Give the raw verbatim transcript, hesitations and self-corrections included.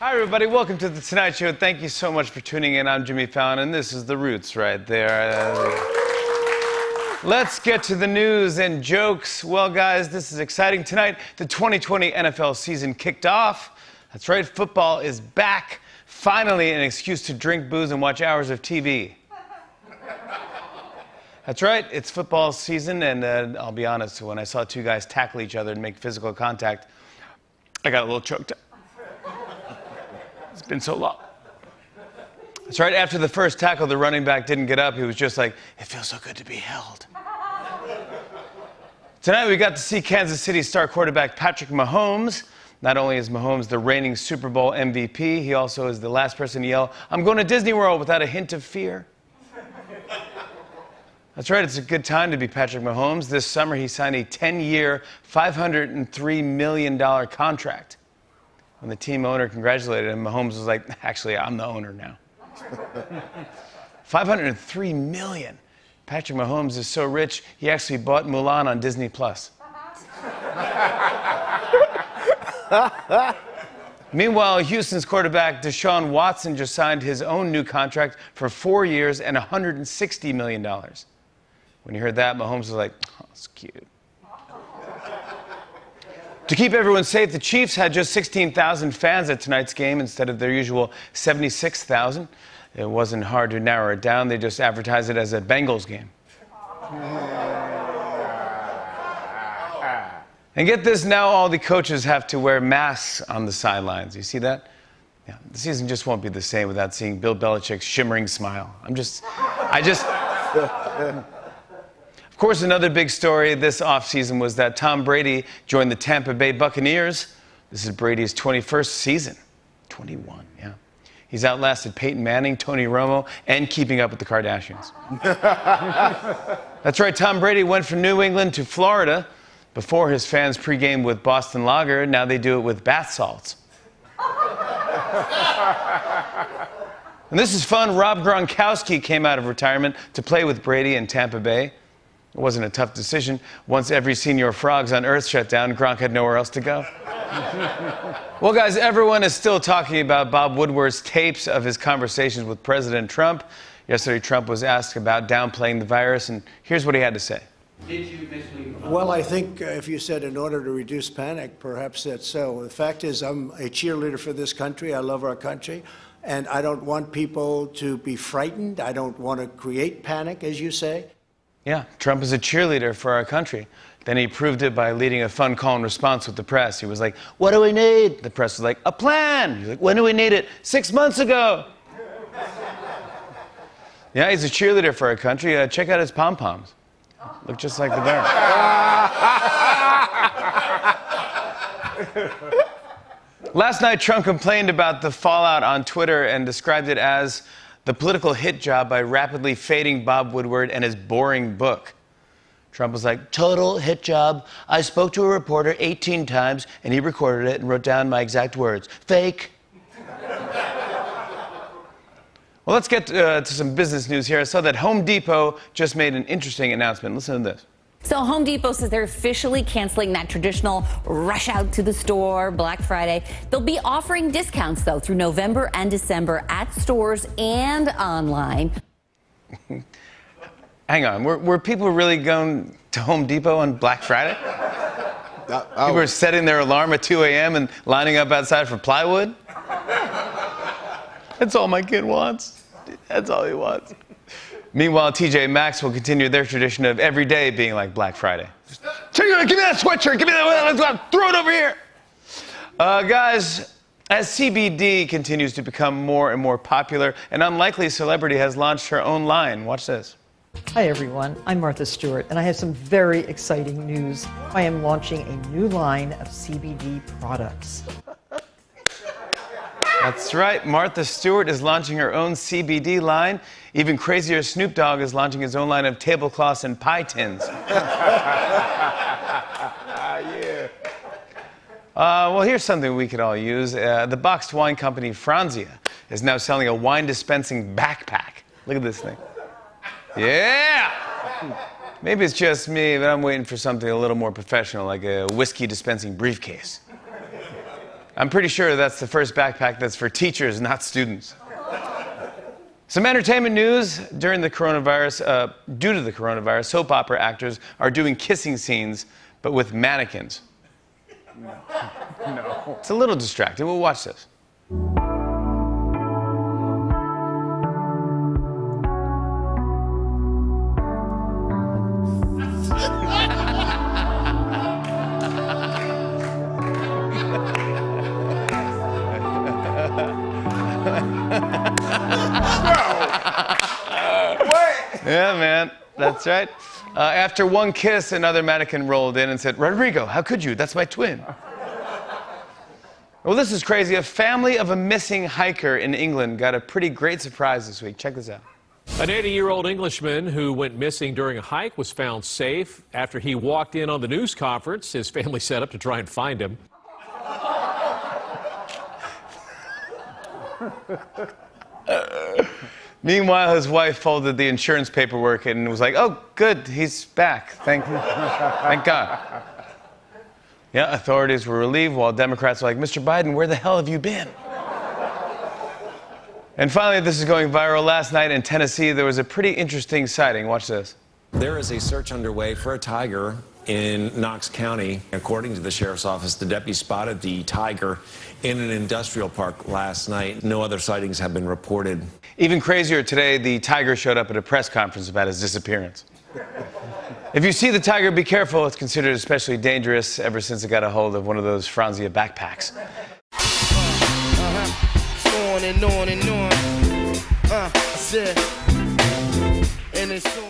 Hi, everybody. Welcome to The Tonight Show. Thank you so much for tuning in. I'm Jimmy Fallon, and this is The Roots right there. Uh, let's get to the news and jokes. Well, guys, this is exciting. Tonight, the twenty twenty N F L season kicked off. That's right, football is back. Finally, an excuse to drink booze and watch hours of T V. That's right, it's football season, and uh, I'll be honest, when I saw two guys tackle each other and make physical contact, I got a little choked up. It's been so long. That's right, after the first tackle, the running back didn't get up. He was just like, it feels so good to be held. Tonight, we got to see Kansas City star quarterback Patrick Mahomes. Not only is Mahomes the reigning Super Bowl M V P, he also is the last person to yell, I'm going to Disney World, without a hint of fear. That's right, it's a good time to be Patrick Mahomes. This summer, he signed a ten-year, five hundred three million dollars contract. When the team owner congratulated him, Mahomes was like, actually, I'm the owner now. five hundred three million dollars. Patrick Mahomes is so rich, he actually bought Mulan on Disney Plus. Meanwhile, Houston's quarterback Deshaun Watson just signed his own new contract for four years and one hundred sixty million dollars. When he heard that, Mahomes was like, oh, that's cute. To keep everyone safe, the Chiefs had just sixteen thousand fans at tonight's game instead of their usual seventy-six thousand. It wasn't hard to narrow it down. They just advertised it as a Bengals game. And get this, now all the coaches have to wear masks on the sidelines. You see that? Yeah, the season just won't be the same without seeing Bill Belichick's shimmering smile. I'm just, I just... Of course, another big story this offseason was that Tom Brady joined the Tampa Bay Buccaneers. This is Brady's twenty-first season. twenty-one, yeah. He's outlasted Peyton Manning, Tony Romo, and keeping up with the Kardashians. That's right, Tom Brady went from New England to Florida. Before, his fans pregame with Boston Lager. Now they do it with bath salts. And this is fun. Rob Gronkowski came out of retirement to play with Brady in Tampa Bay. It wasn't a tough decision. Once every senior Frogs on Earth shut down, Gronk had nowhere else to go. Well, guys, everyone is still talking about Bob Woodward's tapes of his conversations with President Trump. Yesterday, Trump was asked about downplaying the virus, and here's what he had to say. Did you mislead Obama? Well, I think uh, if you said in order to reduce panic, perhaps that's so. The fact is, I'm a cheerleader for this country. I love our country. And I don't want people to be frightened. I don't want to create panic, as you say. Yeah, Trump is a cheerleader for our country. Then he proved it by leading a fun call and response with the press. He was like, what do we need? The press was like, a plan. He was like, when do we need it? Six months ago. Yeah, he's a cheerleader for our country. Uh, check out his pom-poms. Look just like the bear. Last night, Trump complained about the fallout on Twitter and described it as the political hit job by rapidly fading Bob Woodward and his boring book. Trump was like, total hit job. I spoke to a reporter eighteen times, and he recorded it and wrote down my exact words. Fake. Well, let's get uh, to some business news here. I saw that Home Depot just made an interesting announcement. Listen to this. So Home Depot says they're officially canceling that traditional rush out to the store Black Friday. They'll be offering discounts, though, through November and December at stores and online. Hang on. Were, were people really going to Home Depot on Black Friday? Uh, oh. People were setting their alarm at two A M and lining up outside for plywood? That's all my kid wants. That's all he wants. Meanwhile, T J Maxx will continue their tradition of every day being like Black Friday. Just, give me that sweatshirt. Give me that. Throw it over here. Uh, guys, as C B D continues to become more and more popular, an unlikely celebrity has launched her own line. Watch this. Hi, everyone. I'm Martha Stewart, and I have some very exciting news. I am launching a new line of C B D products. That's right. Martha Stewart is launching her own C B D line. Even crazier, Snoop Dogg is launching his own line of tablecloths and pie tins. Yeah. Uh, well, here's something we could all use. Uh, the boxed wine company Franzia is now selling a wine-dispensing backpack. Look at this thing. Yeah! Maybe it's just me, but I'm waiting for something a little more professional, like a whiskey-dispensing briefcase. I'm pretty sure that's the first backpack that's for teachers, not students. Some entertainment news during the coronavirus, uh, due to the coronavirus, soap opera actors are doing kissing scenes, but with mannequins. No. No. It's a little distracting. We'll watch this. Yeah, man, that's right. Uh, after one kiss, another mannequin rolled in and said, "Rodrigo, how could you? That's my twin." Well, this is crazy. A family of a missing hiker in England got a pretty great surprise this week. Check this out. An eighty-year-old Englishman who went missing during a hike was found safe. After he walked in on the news conference, his family set up to try and find him. Meanwhile, his wife folded the insurance paperwork and was like, "Oh, good, he's back. Thank, thank God." Yeah, authorities were relieved, while Democrats were like, "Mister Biden, where the hell have you been?" And finally, this is going viral. Last night in Tennessee, there was a pretty interesting sighting. Watch this. There is a search underway for a tiger in Knox County. According to the sheriff's office, the deputy spotted the tiger in an industrial park last night. No other sightings have been reported. Even crazier today, the tiger showed up at a press conference about his disappearance. If you see the tiger, be careful. It's considered especially dangerous ever since it got a hold of one of those Franzia backpacks. Uh, uh-huh. On and on and on. Uh, I said, and it's on.